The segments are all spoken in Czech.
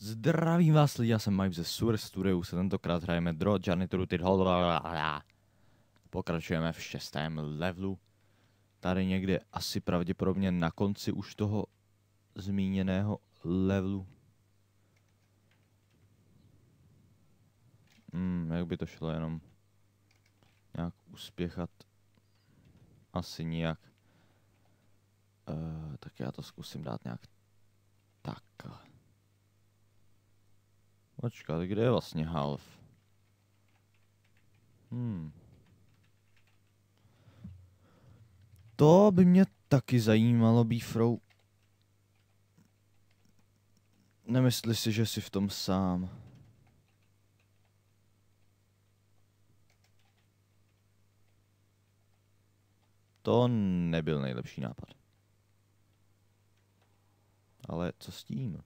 Zdravím vás lidi, já jsem Mipe ze Sewer Studios a tentokrát hrajeme DROD: JtRH. Pokračujeme v 6. levelu. Tady někde asi pravděpodobně na konci už toho zmíněného levelu. Jak by to šlo jenom nějak uspěchat? Asi nijak. Tak já to zkusím dát nějak takhle. Počkat, kde je vlastně half? To by mě taky zajímalo, Bífrou. Nemysli si, že jsi v tom sám. To nebyl nejlepší nápad. Ale co s tím?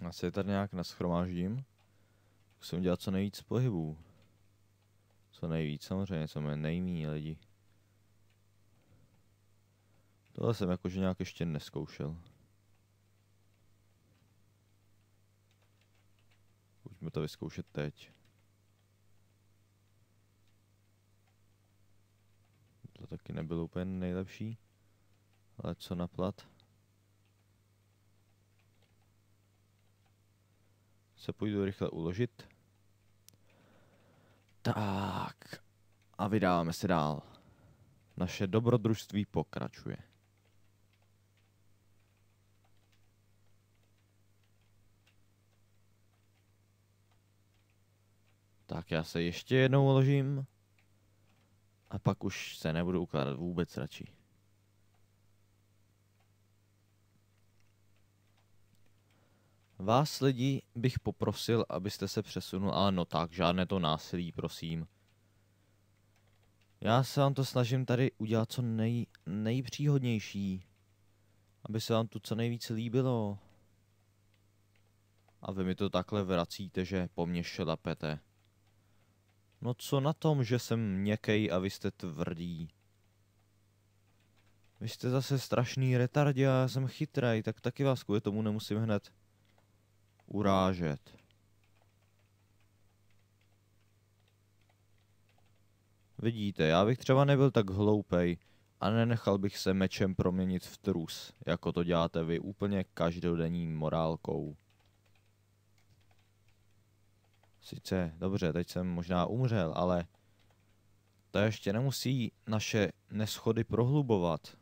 Já se tady nějak nashromáždím. Musím dělat co nejvíc pohybů. Co nejvíc, samozřejmě, co mě nejmí lidi. Tohle jsem jakože nějak ještě neskoušel. Pojďme to vyzkoušet teď. To taky nebylo úplně nejlepší. Ale co na plat? Se půjdu rychle uložit. Tak. A vydáváme se dál. Naše dobrodružství pokračuje. Tak já se ještě jednou uložím. A pak už se nebudu ukládat vůbec radši. Vás lidi bych poprosil, abyste se přesunul, ale no tak, žádné to násilí, prosím. Já se vám to snažím tady udělat co nejpříhodnější. Aby se vám tu co nejvíc líbilo. A vy mi to takhle vracíte, že po mně šlapete. No co na tom, že jsem měkkej a vy jste tvrdí. Vy jste zase strašný retardi a já jsem chytrej, tak taky vás kvůli tomu nemusím hned urážet. Vidíte, já bych třeba nebyl tak hloupej a nenechal bych se mečem proměnit v trus, jako to děláte vy úplně každodenní morálkou. Sice, dobře, teď jsem možná umřel, ale to ještě nemusí naše neshody prohlubovat.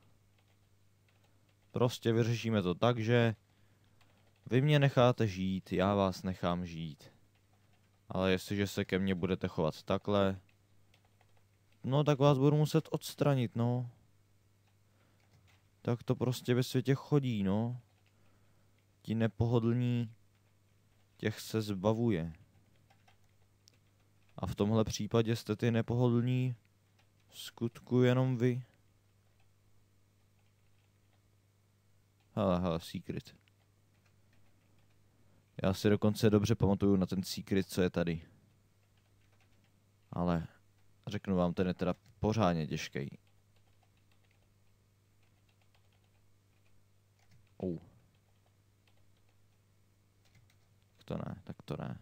Prostě vyřešíme to tak, že vy mě necháte žít, já vás nechám žít. Ale jestliže se ke mně budete chovat takhle, no tak vás budu muset odstranit, no. Tak to prostě ve světě chodí, no. Ti nepohodlní, těch se zbavuje. A v tomhle případě jste ty nepohodlní v skutku jenom vy. Hele, secret. Já si dokonce dobře pamatuju na ten secret, co je tady. Ale řeknu vám, ten je teda pořádně těžký. Tak to ne, tak to ne.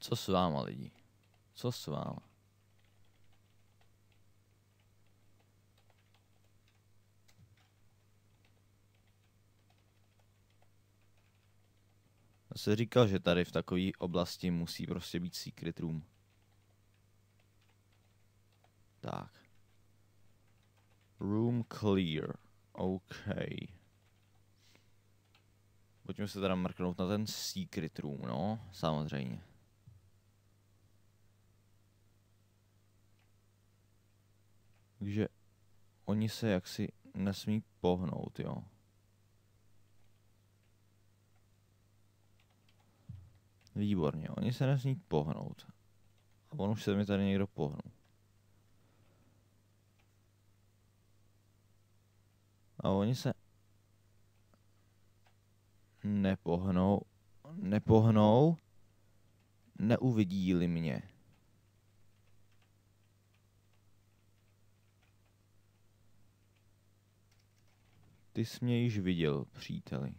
Co s váma lidi? Co s váma? Já jsem říkal, že tady v takové oblasti musí prostě být secret room. Tak. Room clear. OK. Pojďme se teda mrknout na ten secret room, no, samozřejmě. Takže oni se jaksi nesmí pohnout, jo. Výborně, oni se nesmí pohnout. A on už se mi tady někdo pohnul. A oni se nepohnou, neuvidí-li mě. Ty jsi mě již viděl, příteli.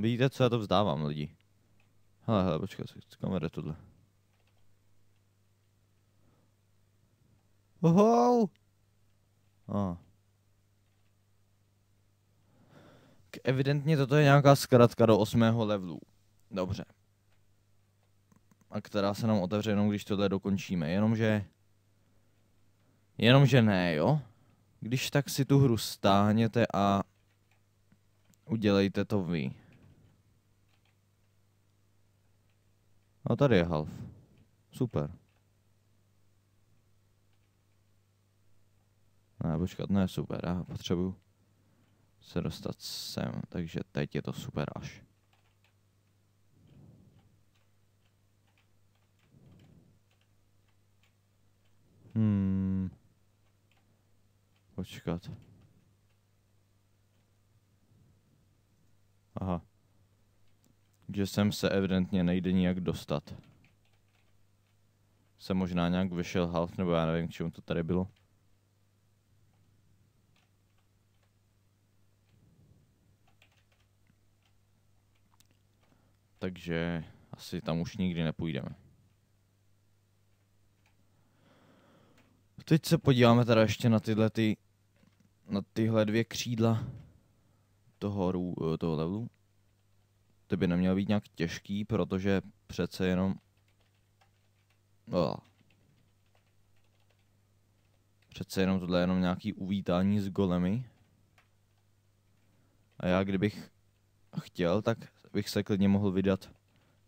Vidíte, co já to vzdávám, lidi. Hele, počkat, kam vede tohle. Ohou! Evidentně toto je nějaká zkratka do 8. levelu. Dobře. A která se nám otevře jenom, když tohle dokončíme. Jenomže ne, jo? Když tak si tu hru stáhněte a udělejte to vy. A tady je half. Super. Ne, počkat, ne, super, já potřebuju se dostat sem, takže teď je to super až. Počkat. Aha. Takže sem se evidentně nejde nijak dostat. Jsem možná nějak vyšel half, nebo já nevím, k čemu to tady bylo. Takže asi tam už nikdy nepůjdeme. Teď se podíváme teda ještě na tyhle dvě křídla toho levelu. To by nemělo být nějak těžký, protože přece jenom... Přece jenom tohle je jenom nějaký uvítání s golemy. A já kdybych chtěl, tak bych se klidně mohl vydat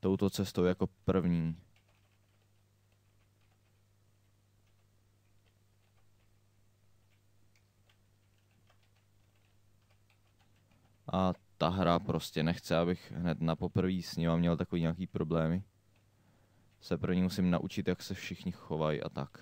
touto cestou jako první. A ta hra prostě nechce, abych hned na poprvé s ním měl takový nějaký problémy. Se pro ní musím naučit, jak se všichni chovají a tak.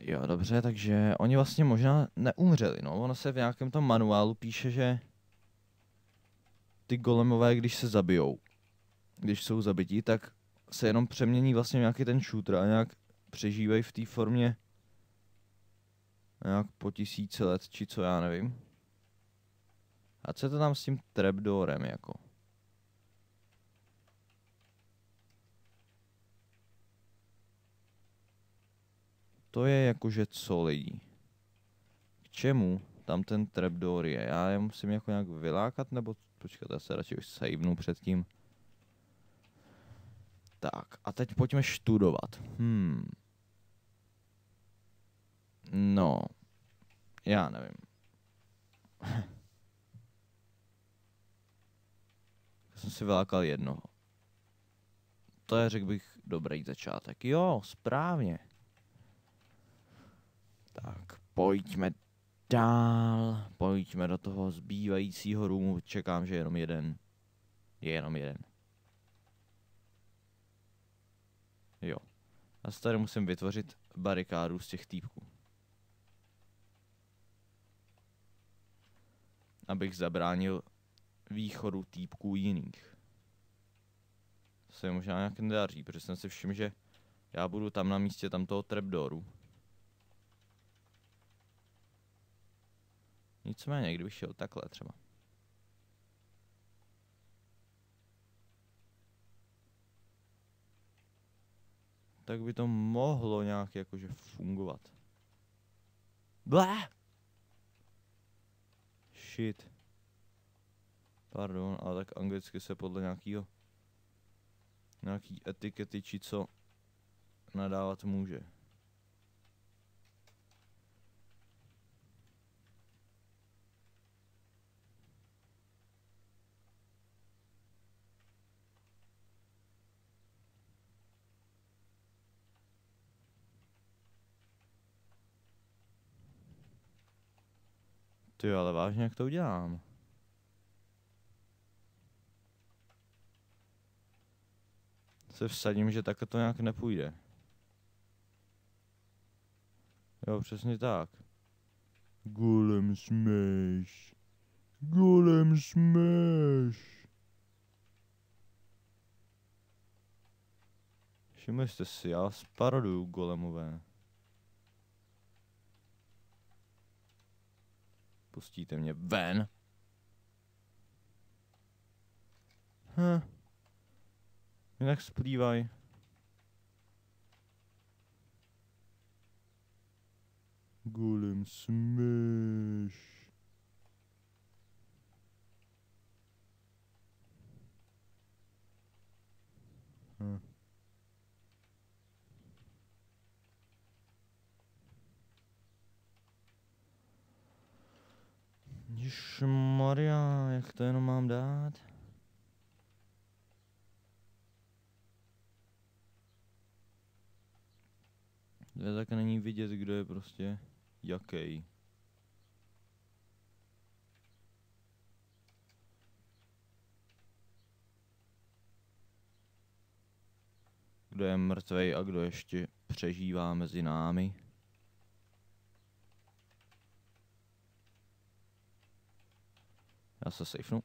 Jo, dobře, takže oni vlastně možná neumřeli, no. Ono se v nějakém tom manuálu píše, že ty golemové, když se zabijou, když jsou zabití, tak se jenom přemění vlastně nějaký ten šútr a nějak přežívají v té formě nějak po 1000 let, či co, já nevím. A co je to tam s tím trapdoorem, jako? To je jakože co, lidi? K čemu tam ten trapdoor je? Já je musím jako nějak vylákat, nebo... Počkat, já se radši už save'nu předtím. Tak, a teď pojďme študovat. No. Já nevím. Já jsem si vylákal jednoho. To je, řekl bych, dobrý začátek. Jo, správně. Tak, pojďme dál. Pojďme do toho zbývajícího roomu. Čekám, že jenom jeden. Je jenom jeden. Jo. Já se tady musím vytvořit barikádu z těch týpků. Abych zabránil východu týpků jiných. To se možná nějak nedaří, protože jsem si všiml, že já budu tam na místě tamtoho trapdooru. Nicméně, kdybych šel takhle třeba. Tak by to mohlo nějak jakože fungovat. Bleh! Shit. Pardon, ale tak anglicky se podle nějaký etikety či co nadávat může. Ty, ale vážně, jak to udělám? Se vsadím, že takhle to nějak nepůjde. Jo, přesně tak. Golem smash. Golem smash. Všimli jste si, já sparoduju golemové. Pustíte mě ven. Huh. Jinak splývaj. Golem smash. Huh. Ježmarja, jak to jenom mám dát? To tak není vidět, kdo je prostě jaký. Kdo je mrtvej a kdo ještě přežívá mezi námi. Já se sejfnu.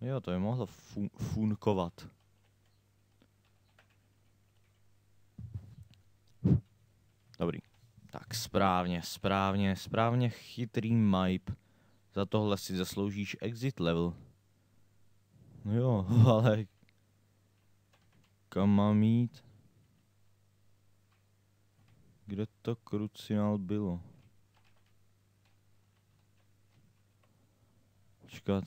Jo, to by mohlo funkovat. Dobrý. Tak správně chytrý Mipe. Za tohle si zasloužíš exit level. No jo, ale... Kam mám jít? Kde to krucinál bylo? Počkat.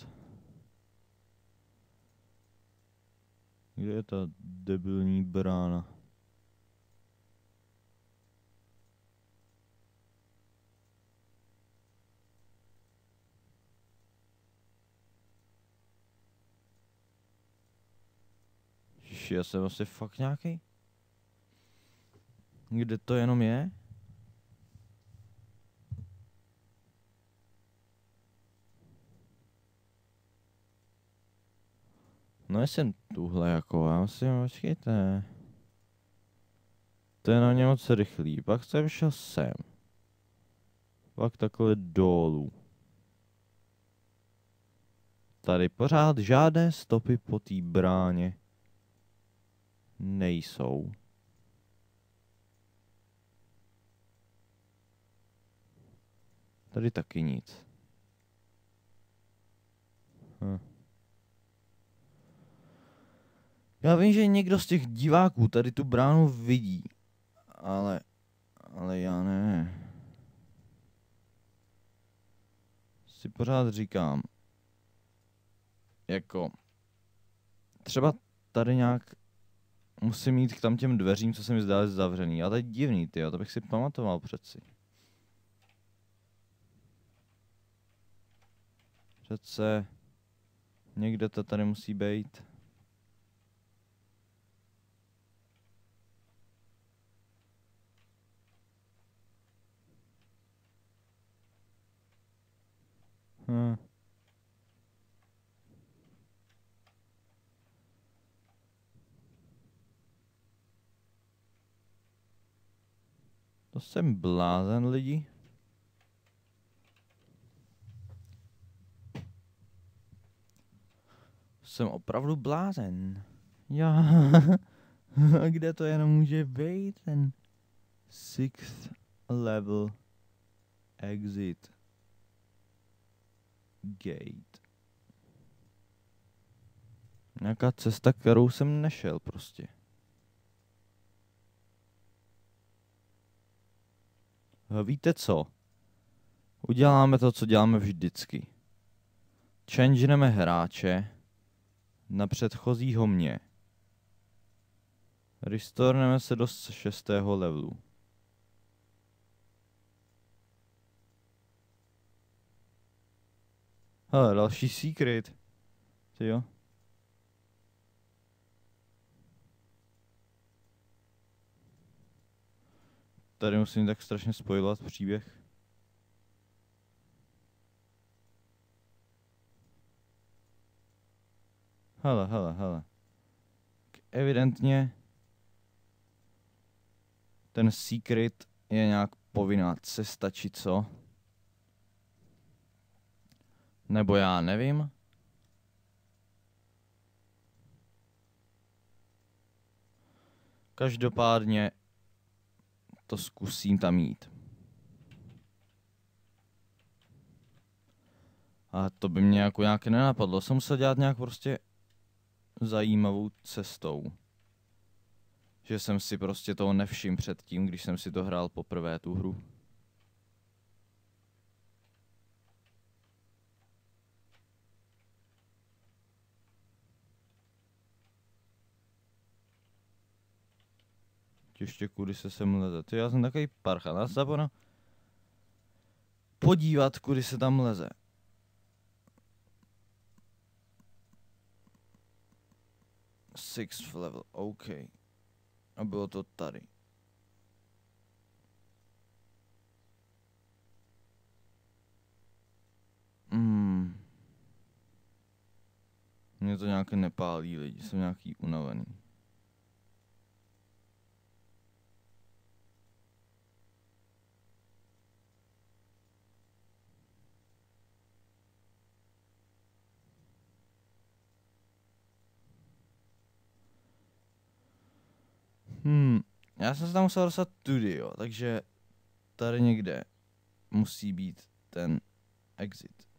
Kde je ta debilní brána? Ježiši, já jsem asi fakt nějaký? Kde to jenom je? No jsem tuhle jako, já si počkejte. To je na ně moc rychlý, pak jsem šel sem. Pak takhle dolů. Tady pořád žádné stopy po té bráně nejsou. Tady taky nic. Hm. Já vím, že někdo z těch diváků tady tu bránu vidí, ale já ne. Si pořád říkám, jako, třeba tady nějak musím jít k tam těm dveřím, co se mi zdály zavřený. A to je divný, ty, to bych si pamatoval přeci. Přece někde to tady musí být. Hm. To jsem blázen, lidi. Jsem opravdu blázen. Já. Kde to jenom může být ten 6th level exit gate. Nějaká cesta, kterou jsem nešel prostě. Víte co? Uděláme to, co děláme vždycky. Changeneme hráče na předchozího mě. Restorneme se do 6. levelu. Hele, další secret. Ty jo. Tady musím tak strašně spojovat příběh. Hele, hele, hele. Evidentně ten secret je nějak povinná cesta, či co? Nebo já nevím. Každopádně to zkusím tam jít. A to by mě jako nějak nenapadlo. Jsem musel dělat nějak prostě zajímavou cestou. Že jsem si prostě toho nevšiml předtím, když jsem si to hrál poprvé tu hru. Ještě kudy se sem leze. Ty, já jsem takový parchan. Já se zapomněl podívat, kudy se tam leze. Sixth level, OK. A bylo to tady. Mě to nějaké nepálí lidi, jsem nějaký unavený. Já jsem se tam musel dostat tudy, jo, takže tady někde musí být ten exit.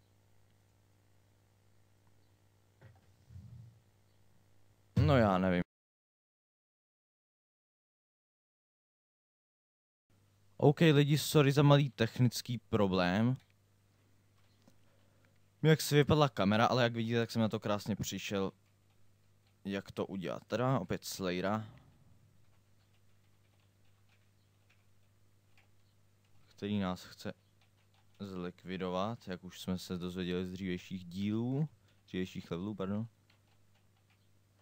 No já nevím. OK lidi, sorry za malý technický problém. Jak si vypadla kamera, ale jak vidíte, tak jsem na to krásně přišel. Jak to udělat teda, opět Slayera. Který nás chce zlikvidovat, jak už jsme se dozvěděli z dřívějších dílů, dřívějších levelů, pardon.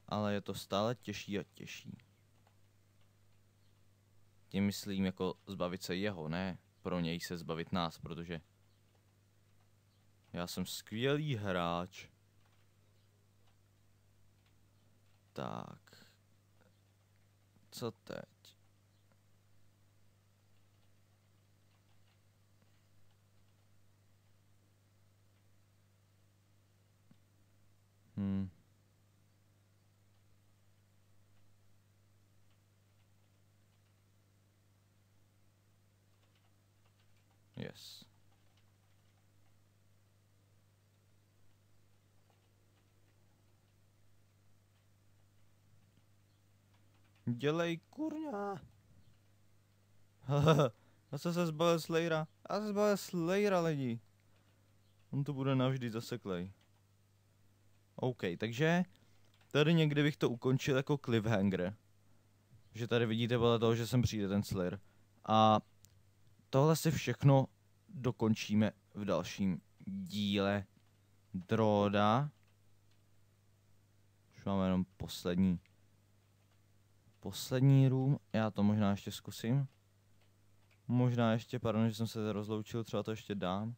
Ale je to stále těžší a těžší. Tím myslím jako zbavit se jeho, ne pro něj se zbavit nás, protože já jsem skvělý hráč. Tak, co teď? Yes. Dělej, kurňa. Já jsem se zbavil Slayera. Já se zbavil Slayera, lidi. On to bude navždy zaseklej. OK, takže tady někdy bych to ukončil jako cliffhanger. Že tady vidíte podle toho, že sem přijde ten Slayer. A tohle si všechno dokončíme v dalším díle Droda. Už máme jenom poslední room. Já to možná ještě zkusím. Možná ještě, pardon, že jsem se rozloučil, třeba to ještě dám.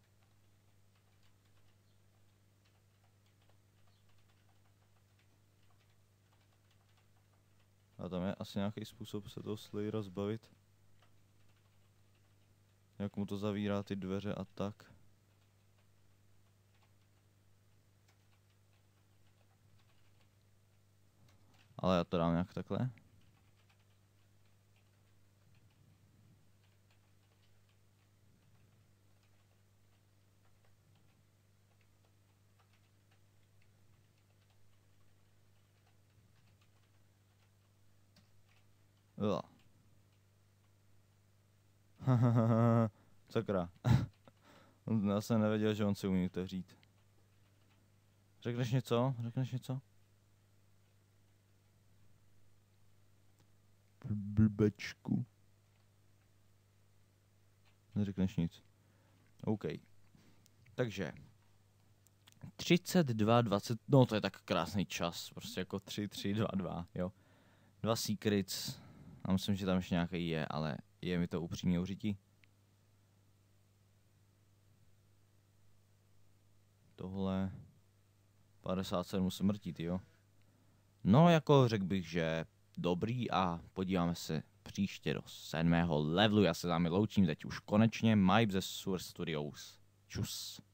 A tam je asi nějaký způsob se toho Slayera zbavit. Jak mu to zavírá ty dveře a tak. Ale já to dám nějak takhle. Sakra. Já jsem nevěděl, že on si umí otevřít. Řekneš něco? Řekneš něco? Blbečku. Neřekneš nic. OK. Takže. 32:20. No to je tak krásný čas. Prostě jako 3:22, jo. 2 secrets. Já myslím, že tam ještě nějaký je, ale je mi to upřímně uřití. Tohle. 57 smrtí, jo. No jako řekl bych, že dobrý a podíváme se příště do 7. levelu. Já se s vámi loučím teď už konečně. Mipe ze Sewer Studios. Čus.